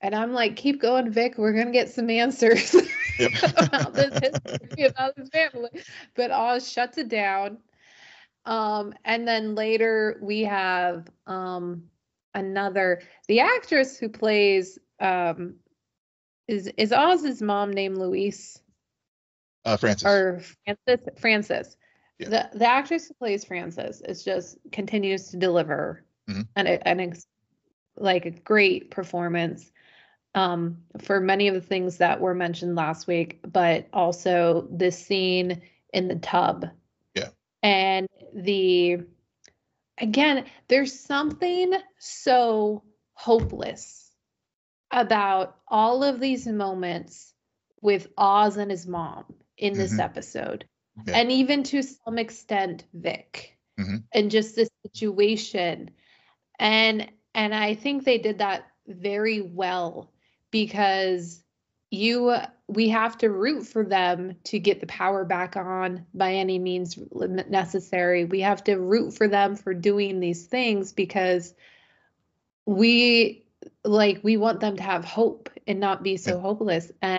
and I'm like, keep going, Vic, we're gonna get some answers about this history, about this family. But Oz shuts it down. And then later we have the actress who plays is Oz's mom named Louise? Francis. Or Francis. Yeah. The actress who plays Francis is just continues to deliver a great performance for many of the things that were mentioned last week, but also this scene in the tub. And there's something so hopeless about all of these moments with Oz and his mom in this episode, and even to some extent Vic, and just this situation. And I think they did that very well, because we have to root for them to get the power back on by any means necessary. We have to root for them for doing these things because we want them to have hope and not be so hopeless. And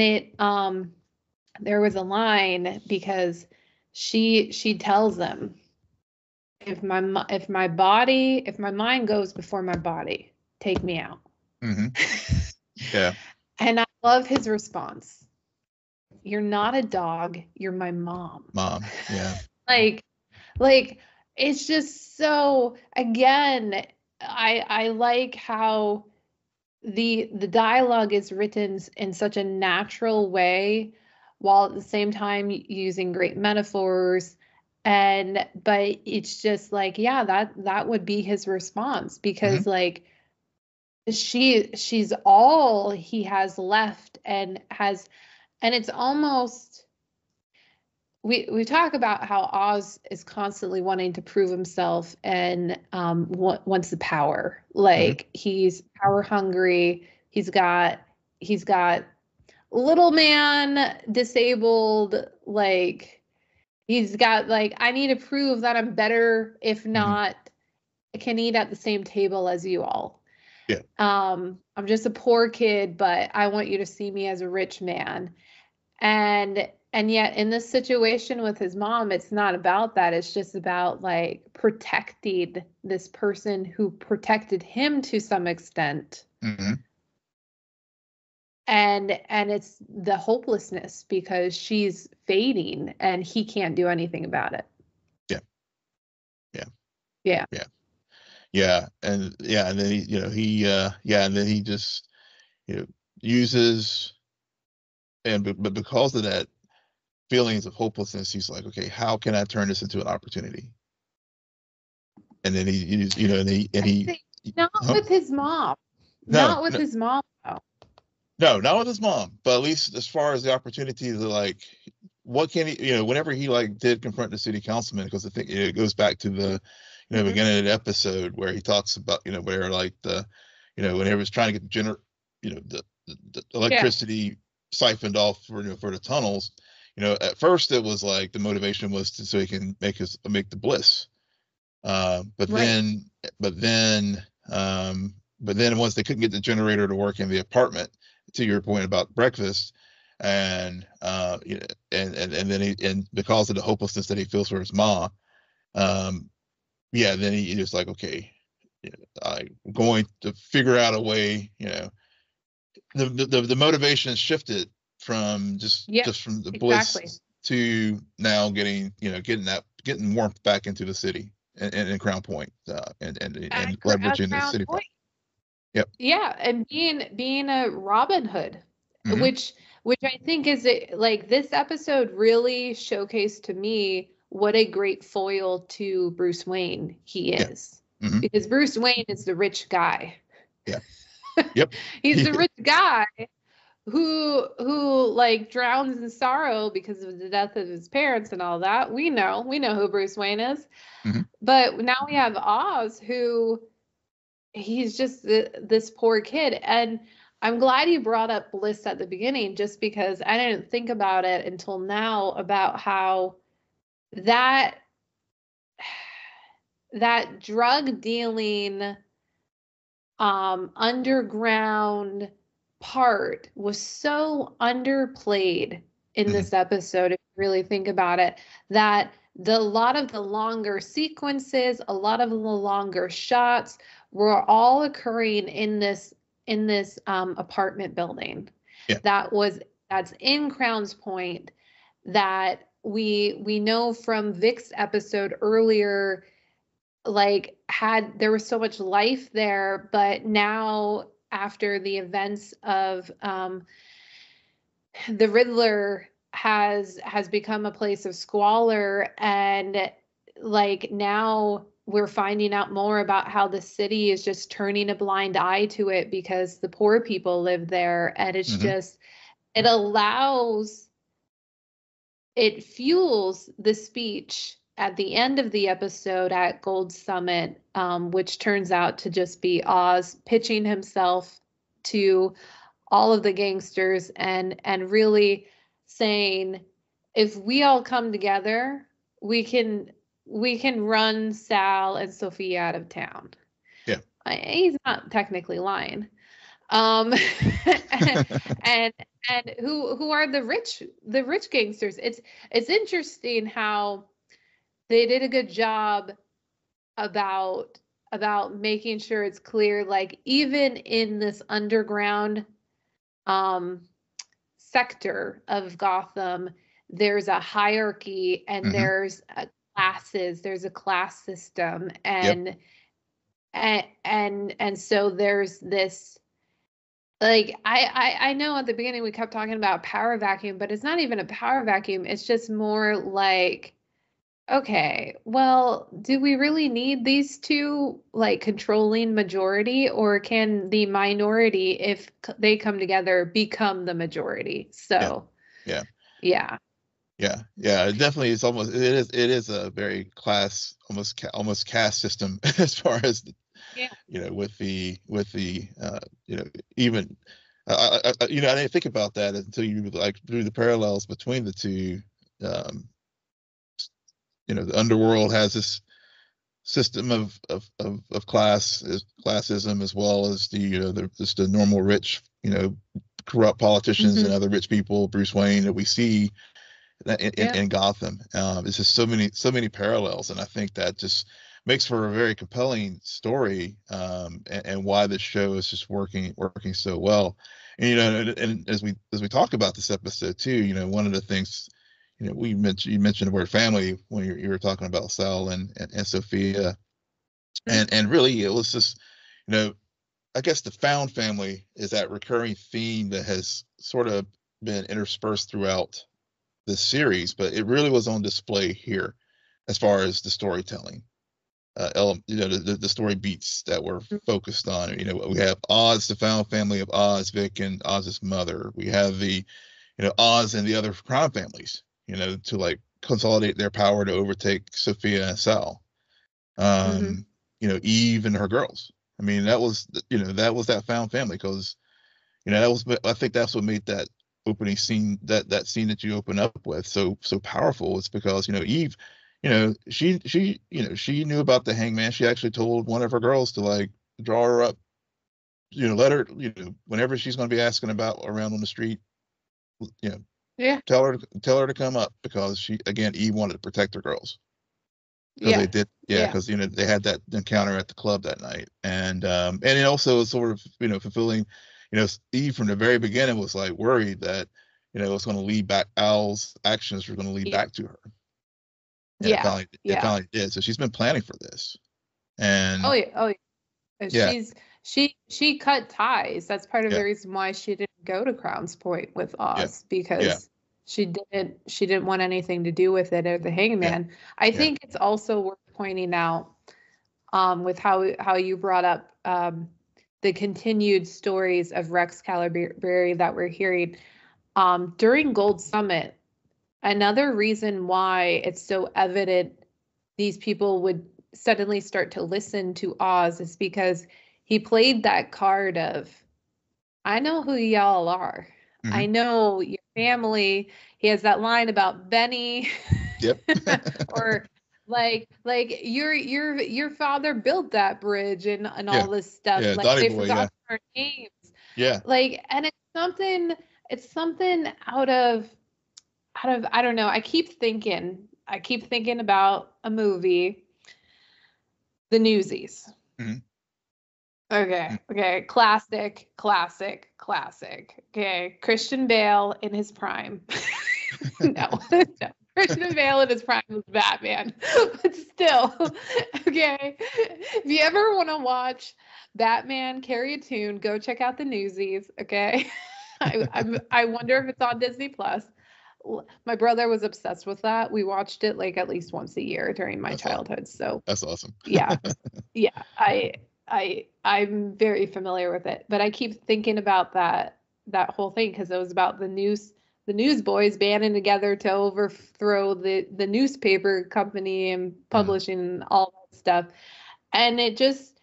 it, there was a line because she tells them, if my mind goes before my body, take me out. Mm-hmm. Yeah. And I love his response. You're not a dog. You're my mom. Mom. Yeah. like it's just so, again, I like how the dialogue is written in such a natural way while at the same time using great metaphors. But it's just like, yeah, that would be his response because mm-hmm. like, she's all he has left and it's almost, we talk about how Oz is constantly wanting to prove himself and wants the power, like mm-hmm. he's power hungry, he's got little man disabled, like he's got like, I need to prove that I'm better, if not mm-hmm. I can eat at the same table as you all. Yeah. I'm just a poor kid, but I want you to see me as a rich man. And yet in this situation with his mom, it's not about that. It's just about like protecting this person who protected him to some extent. Mm-hmm. And it's the hopelessness because she's fading and he can't do anything about it. Yeah. Yeah. Yeah. Yeah. And then he just, uses, but because of that feelings of hopelessness, he's like, okay, how can I turn this into an opportunity? And then with his mom, his mom, though. No, not with his mom, but at least as far as the opportunity to like, what can he, whenever he like did confront the city councilman, because I think it goes back to the, beginning of the episode where he talks about, where like the, when he was trying to get the the electricity siphoned off for the tunnels, at first it was like the motivation was so he can make the bliss. But then once they couldn't get the generator to work in the apartment, to your point about breakfast, and then because of the hopelessness that he feels for his mom, then he just like, okay, I'm going to figure out a way. The motivation shifted from just from the bliss to now getting warmth back into the city and Crown Point and leveraging the city. Point. Yep. Yeah, and being a Robin Hood, mm-hmm. which I think is like this episode really showcased to me what a great foil to Bruce Wayne he is, mm-hmm. because Bruce Wayne is the rich guy. Yeah. Yep. He's the rich guy who like drowns in sorrow because of the death of his parents and all that. We know who Bruce Wayne is, mm-hmm. but now we have Oz, who he's just this poor kid. And I'm glad you brought up bliss at the beginning, just because I didn't think about it until now about how that drug dealing underground part was so underplayed in mm-hmm. this episode, if you really think about it, that a lot of the longer sequences, a lot of the longer shots were all occurring in this apartment building. Yeah. That's in Crown's Point, that we know from Vic's episode earlier, like there was so much life there, but now after the events of the Riddler has become a place of squalor, and like now we're finding out more about how the city is just turning a blind eye to it because the poor people live there, and it's mm-hmm. just it fuels the speech at the end of the episode at Gold Summit, which turns out to just be Oz pitching himself to all of the gangsters and really saying, if we all come together, we can run Sal and Sophia out of town. Yeah. He's not technically lying. And who are the rich gangsters? It's interesting how they did a good job about making sure it's clear, like, even in this underground sector of Gotham, there's a hierarchy and mm-hmm. there's classes, there's a class system, and yep. and so there's this, like, I know at the beginning we kept talking about power vacuum, but it's not even a power vacuum. It's just more like, okay, well, do we really need these two, like, controlling majority, or can the minority, if they come together, become the majority? So, yeah. It definitely is it is a very class, almost caste system as far as the, yeah. you know, with the you know, even you know, I didn't think about that until you, like, drew the parallels between the two. You know, the underworld has this system of class, classism, as well as the, you know, just the normal rich, you know, corrupt politicians mm-hmm. and other rich people, Bruce Wayne, that we see in Gotham. It's just so many parallels, and I think that just makes for a very compelling story, and why this show is just working so well. And, you know, and as we talk about this episode too, you know, one of the things, you know, you mentioned the word family when you were talking about Sal and Sophia, and really it was just, you know, I guess the found family is that recurring theme that has sort of been interspersed throughout the series, but it really was on display here as far as the storytelling, you know, the story beats that were focused on. You know, we have Oz, the found family of Oz, Vic, and Oz's mother. We have the, you know, Oz and the other crime families, you know, to, like, consolidate their power to overtake Sophia and Sal. Mm-hmm. You know, Eve and her girls. I mean, that was that found family, because, you know, I think that's what made that opening scene, that scene that you open up with, so powerful. It's because, you know, Eve, you know, she you know, she knew about the hangman. She actually told one of her girls to, like, draw her up, you know, let her, you know, whenever she's going to be asking about around on the street, you know, yeah, tell her to come up, because she, again, Eve wanted to protect her girls. Yeah, they did. Yeah, because you know, they had that encounter at the club that night, and it also was sort of, you know, fulfilling. You know, Eve from the very beginning was, like, worried that, you know, it's going to lead back, Al's actions were going to lead back to her. And it finally did. So she's been planning for this. And she cut ties. That's part of the reason why she didn't go to Crown's Point with Oz, because she didn't want anything to do with it, or the hangman. Yeah. I think it's also worth pointing out, with how you brought up the continued stories of Rex Calabrese that we're hearing during Gold Summit. Another reason why it's so evident these people would suddenly start to listen to Oz is because he played that card of, I know who y'all are. Mm-hmm. I know your family. He has that line about Benny. Yep. Or like your father built that bridge and all this stuff. Yeah, like, they forgot our names. Yeah. Like, and it's something out of I don't know. I keep thinking about a movie, The Newsies. Mm-hmm. Okay. Classic. Okay. Christian Bale in his prime. No. Christian Bale in his prime was Batman. But still, okay. If you ever want to watch Batman carry a tune, go check out The Newsies, okay? I wonder if it's on Disney+. My brother was obsessed with that. We watched it, like, at least once a year during my childhood. So that's awesome. Yeah. I'm very familiar with it, but I keep thinking about that whole thing, because it was about the newsboys banding together to overthrow the newspaper company and publishing and all that stuff. And it just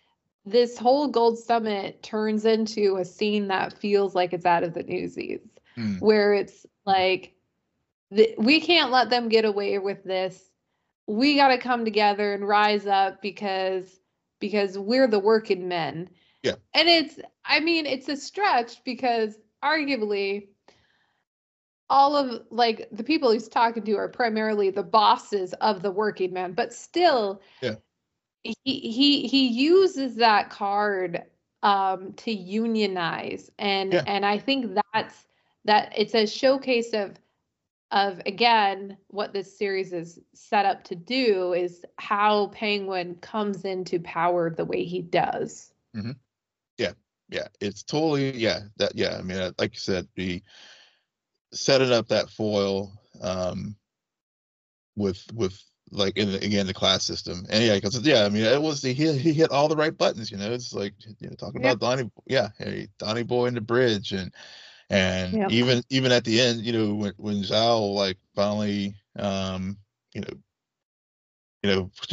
this whole Gold Summit turns into a scene that feels like it's out of the Newsies, where it's like, we can't let them get away with this. We got to come together and rise up because we're the working men. Yeah. And it's, I mean, it's a stretch because arguably all of like the people he's talking to are primarily the bosses of the working men, but still, yeah. He uses that card to unionize, and yeah. and I think that's it's a showcase of again what this series is set up to do is how Penguin comes into power the way he does. Mm-hmm. Yeah, it's totally I mean, like you said, the setting up that foil with. Like in the class system, and it was he hit all the right buttons, you know. It's like talking about Donnie, Donnie Boy in the bridge, and even at the end, you know, when Zhao like finally challenges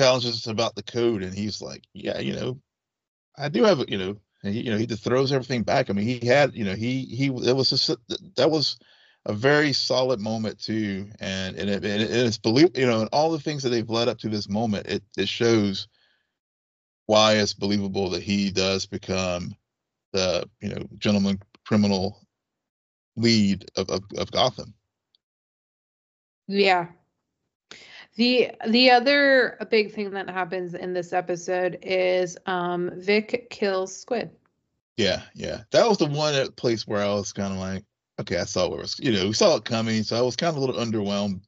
us about the code, and he's like, I do have it, and he just throws everything back. I mean, he had that was a very solid moment too, and it's believable, and all the things that they've led up to this moment, it shows why it's believable that he does become the gentleman criminal lead of Gotham. Yeah. The other big thing that happens in this episode is Vic kills Squid. Yeah, that was the one place where I was kind of like, okay, I saw where it was, we saw it coming, so I was kind of a little underwhelmed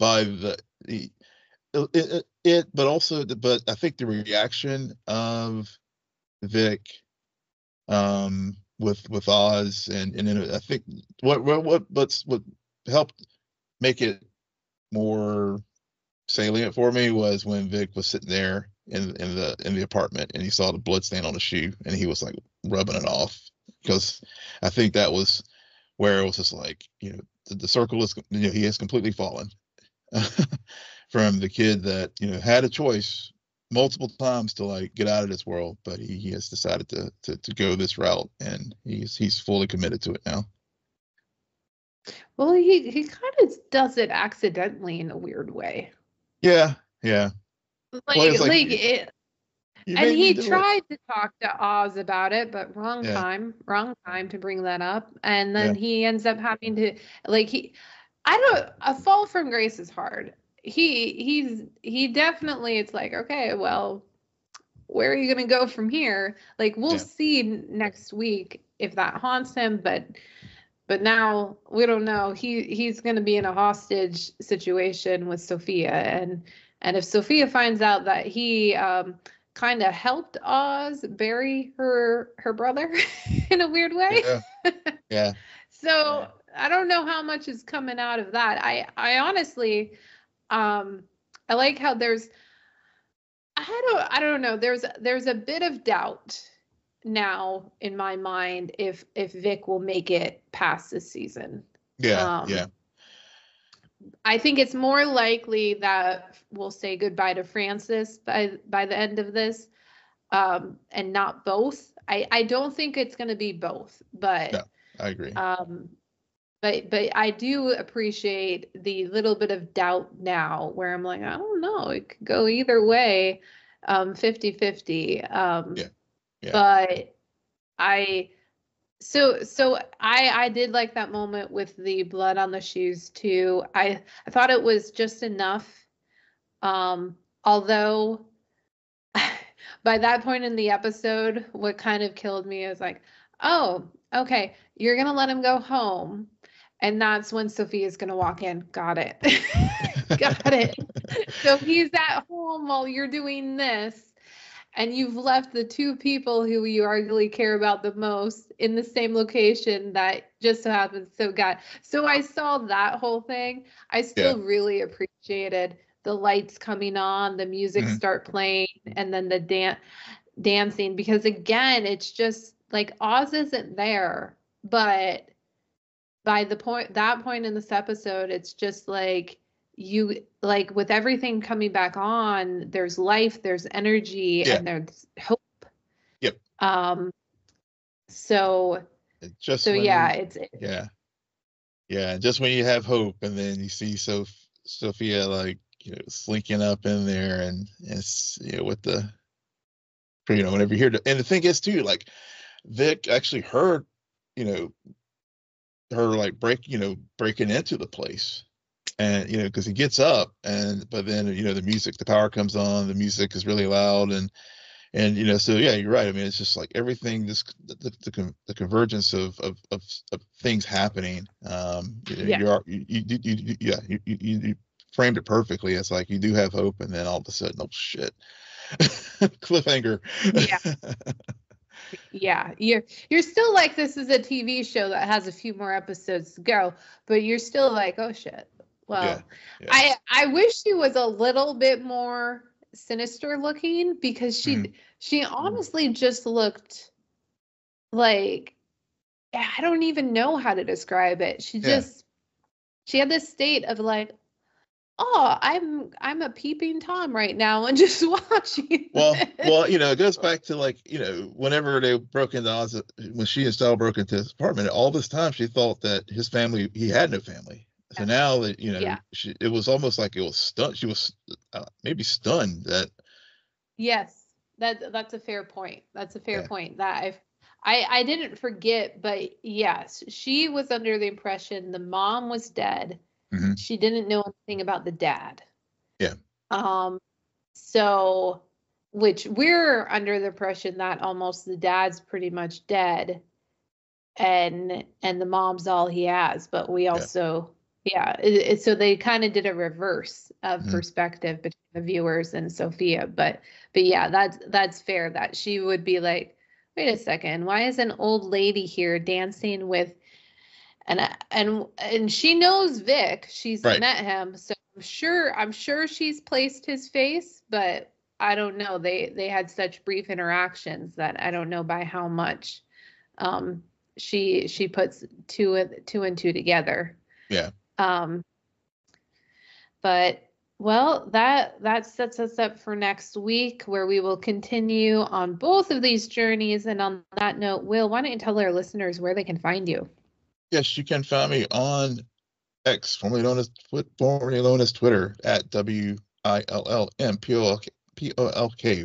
by but I think the reaction of Vic with Oz and I think what helped make it more salient for me was when Vic was sitting there in the apartment and he saw the blood stain on the shoe and he was like rubbing it off, because I think that was where it was just like, the circle is, he has completely fallen from the kid that, had a choice multiple times to like get out of this world, but he has decided to go this route, and he's fully committed to it now. Well, he kind of does it accidentally in a weird way. Yeah. And he tried to talk to Oz about it, but wrong time to bring that up. And then he ends up having to a fall from grace is hard. He definitely, it's like, okay, well, where are you going to go from here? Like, we'll see next week if that haunts him, but now we don't know. He's going to be in a hostage situation with Sophia. And if Sophia finds out that he, kind of helped Oz bury her brother in a weird way. Yeah. So I don't know how much is coming out of that. I honestly, I like how there's, I don't know. There's a bit of doubt now in my mind if Vic will make it past this season. Yeah. I think it's more likely that we'll say goodbye to Francis by the end of this, and not both. I don't think it's going to be both, but no, I agree. But I do appreciate the little bit of doubt now where I'm like, I don't know, it could go either way, 50-50. Yeah. But I... So I did like that moment with the blood on the shoes too. I thought it was just enough. Although by that point in the episode, what kind of killed me is like, oh, okay, you're going to let him go home. And that's when Sophia's going to walk in. Got it. Got it. So he's at home while you're doing this. And you've left the two people who you arguably care about the most in the same location that just so happens. So I saw that whole thing. I still really appreciated the lights coming on, the music start playing, and then the dancing. Because again, it's just like Oz isn't there, but by that point in this episode, it's just like, you like with everything coming back on, there's life, there's energy, and there's hope. Just when you have hope, and then you see Sophia slinking up in there, and it's whenever you hear it. And the thing is too, Vic actually heard her breaking into the place, and because he gets up, but then the power comes on, the music is really loud, and you're right. I mean, it's just like everything, the convergence of things happening. You framed it perfectly. It's like you do have hope, and then all of a sudden, oh shit, cliffhanger. Yeah. Yeah, you're still like, this is a TV show that has a few more episodes to go, but you're still like, oh shit. Well, yeah. I wish she was a little bit more sinister looking, because she honestly just looked like, I don't even know how to describe it. She had this state of like, oh, I'm a peeping Tom right now and just watching. Well, it goes back to whenever they broke into Oz, when she and Sal broke into his apartment, all this time she thought that his family, he had no family. So now that it was almost like it was stunned. She was maybe stunned that. Yes, that's a fair point. That's a fair point that I didn't forget, but yes, she was under the impression the mom was dead. Mm-hmm. She didn't know anything about the dad. Yeah. So, which we're under the impression that almost the dad's pretty much dead, and the mom's all he has. But we also, so they kind of did a reverse of perspective between the viewers and Sophia. But yeah, that's fair that she would be like, wait a second, why is an old lady here dancing with? And she knows Vic. She's met him, so I'm sure she's placed his face, but I don't know. They had such brief interactions that I don't know by how much she puts two and two together. Yeah. But well, that sets us up for next week, where we will continue on both of these journeys. And on that note, Will, why don't you tell our listeners where they can find you? Yes, you can find me on X, formerly known as Twitter, at WILLMPOLK,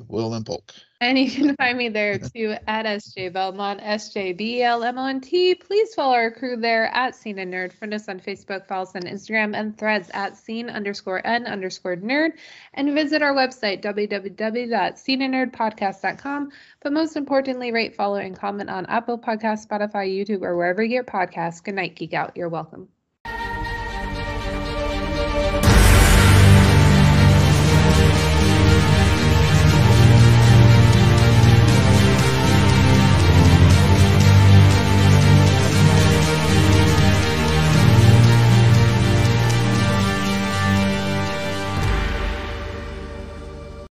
Will and Polk. And you can find me there too at SJ Belmont, SJBLMONT. Please follow our crew there at Scene N Nerd. Friend us on Facebook, follow us on Instagram and Threads at Scene_N_Nerd, and visit our website www.sceneandnerdpodcast.com. But most importantly, rate, follow, and comment on Apple Podcasts, Spotify, YouTube, or wherever you get podcasts. Good night, geek out. You're welcome.